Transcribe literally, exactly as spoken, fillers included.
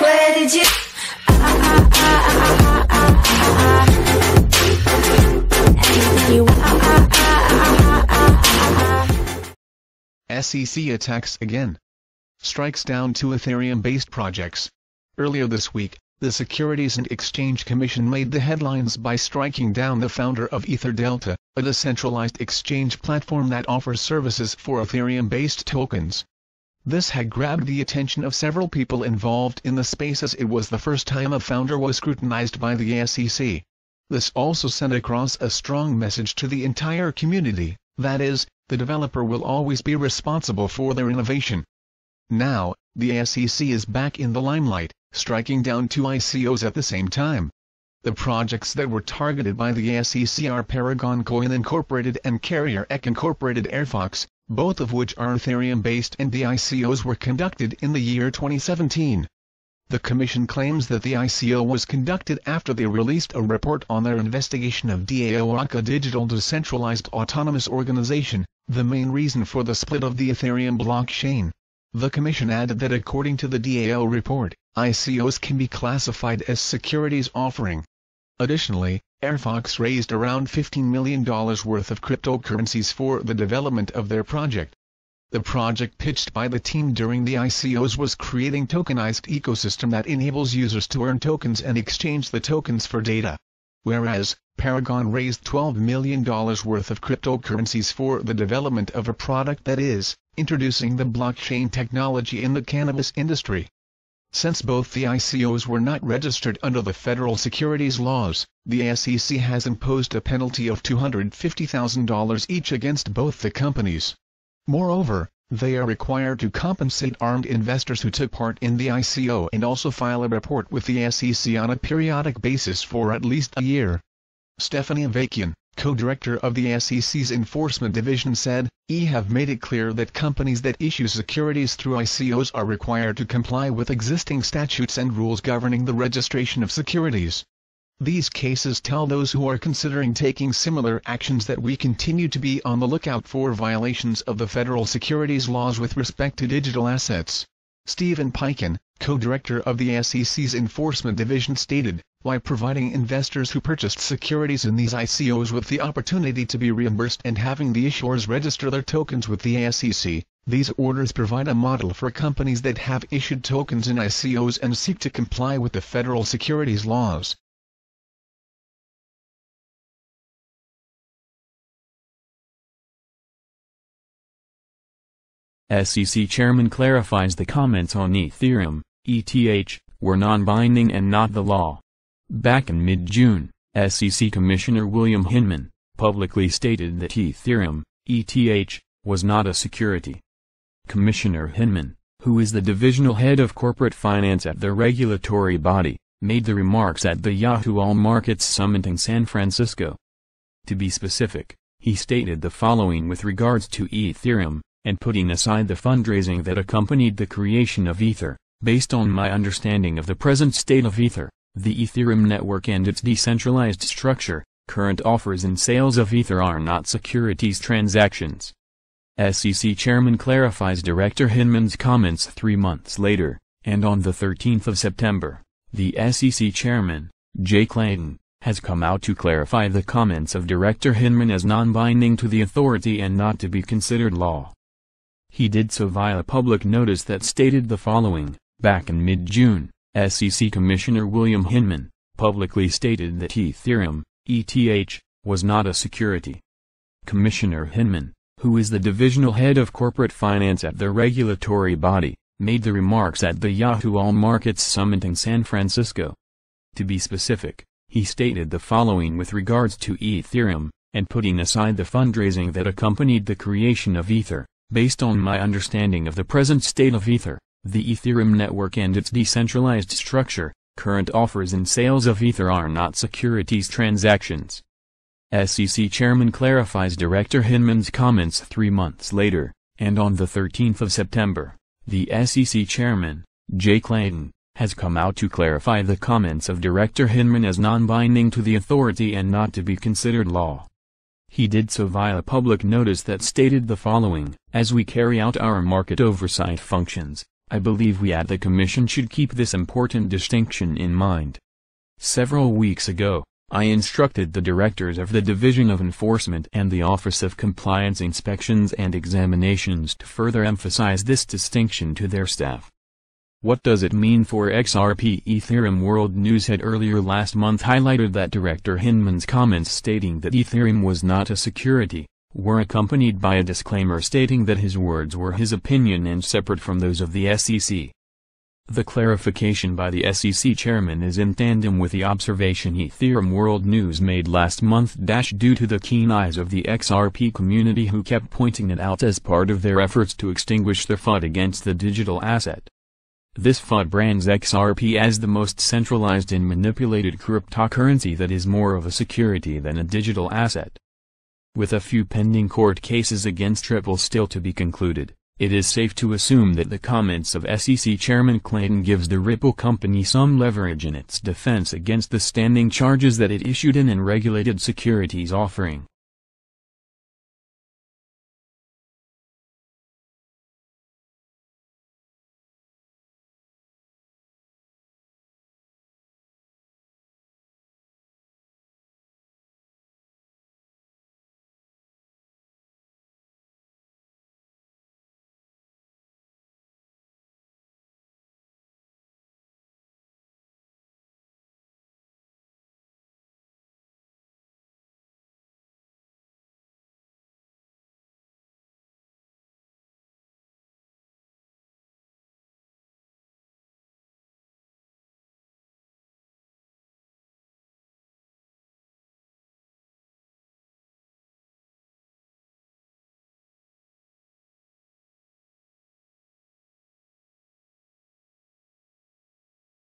Where did you? Ah, ah, ah, ah, ah, ah, ah, ah. S E C attacks again. Strikes down two Ethereum-based projects. Earlier this week, the Securities and Exchange Commission made the headlines by striking down the founder of EtherDelta, a decentralized exchange platform that offers services for Ethereum-based tokens. This had grabbed the attention of several people involved in the space, as it was the first time a founder was scrutinized by the S E C. This also sent across a strong message to the entire community, that is, the developer will always be responsible for their innovation. Now, the S E C is back in the limelight, striking down two I C Os at the same time. The projects that were targeted by the S E C are Paragon Coin Incorporated and CarrierEQ Incorporated Airfox, both of which are Ethereum-based, and the I C Os were conducted in the year twenty seventeen. The Commission claims that the I C O was conducted after they released a report on their investigation of DAO, a digital decentralized autonomous organization, the main reason for the split of the Ethereum blockchain. The Commission added that according to the DAO report, I C Os can be classified as securities offering. Additionally, Airfox raised around fifteen million dollars worth of cryptocurrencies for the development of their project. The project pitched by the team during the I C Os was creating tokenized ecosystem that enables users to earn tokens and exchange the tokens for data. Whereas, Paragon raised twelve million dollars worth of cryptocurrencies for the development of a product that is introducing the blockchain technology in the cannabis industry. Since both the I C Os were not registered under the federal securities laws, the S E C has imposed a penalty of two hundred fifty thousand dollars each against both the companies. Moreover, they are required to compensate armed investors who took part in the I C O and also file a report with the S E C on a periodic basis for at least a year. Stephanie Avakian, co-director of the S E C's Enforcement Division, said, "We have made it clear that companies that issue securities through I C Os are required to comply with existing statutes and rules governing the registration of securities. These cases tell those who are considering taking similar actions that we continue to be on the lookout for violations of the federal securities laws with respect to digital assets." Stephen Pyken, co-director of the S E C's Enforcement Division, stated, "By providing investors who purchased securities in these I C Os with the opportunity to be reimbursed and having the issuers register their tokens with the S E C, these orders provide a model for companies that have issued tokens in I C Os and seek to comply with the federal securities laws." S E C Chairman clarifies the comments on Ethereum, E T H, were non-binding and not the law. Back in mid-June, S E C Commissioner William Hinman publicly stated that Ethereum, E T H, was not a security. Commissioner Hinman, who is the divisional head of corporate finance at the regulatory body, made the remarks at the Yahoo All Markets Summit in San Francisco. To be specific, he stated the following with regards to Ethereum, and putting aside the fundraising that accompanied the creation of Ether, "Based on my understanding of the present state of Ether, the Ethereum network and its decentralized structure, current offers and sales of Ether are not securities transactions." S E C Chairman clarifies Director Hinman's comments three months later, and on the thirteenth of September, the S E C Chairman, Jay Clayton, has come out to clarify the comments of Director Hinman as non-binding to the authority and not to be considered law. He did so via a public notice that stated the following: "Back in mid-June, S E C Commissioner William Hinman publicly stated that Ethereum, E T H, was not a security." Commissioner Hinman, who is the divisional head of corporate finance at the regulatory body, made the remarks at the Yahoo All Markets Summit in San Francisco. To be specific, he stated the following with regards to Ethereum, and putting aside the fundraising that accompanied the creation of Ether, "Based on my understanding of the present state of Ether, the Ethereum network and its decentralized structure, current offers and sales of Ether are not securities transactions." S E C Chairman clarifies Director Hinman's comments three months later, and on the thirteenth of September, the S E C Chairman, Jay Clayton, has come out to clarify the comments of Director Hinman as non-binding to the authority and not to be considered law. He did so via a public notice that stated the following: "As we carry out our market oversight functions, I believe we at the Commission should keep this important distinction in mind. Several weeks ago, I instructed the directors of the Division of Enforcement and the Office of Compliance Inspections and Examinations to further emphasize this distinction to their staff. What does it mean for X R P? Ethereum World News had earlier last month highlighted that Director Hinman's comments stating that Ethereum was not a security were accompanied by a disclaimer stating that his words were his opinion and separate from those of the S E C. The clarification by the S E C chairman is in tandem with the observation Ethereum World News made last month due to the keen eyes of the X R P community, who kept pointing it out as part of their efforts to extinguish the F U D against the digital asset. This F U D brands X R P as the most centralized and manipulated cryptocurrency that is more of a security than a digital asset. With a few pending court cases against Ripple still to be concluded, it is safe to assume that the comments of S E C Chairman Clayton gives the Ripple company some leverage in its defense against the standing charges that it issued in an unregulated securities offering.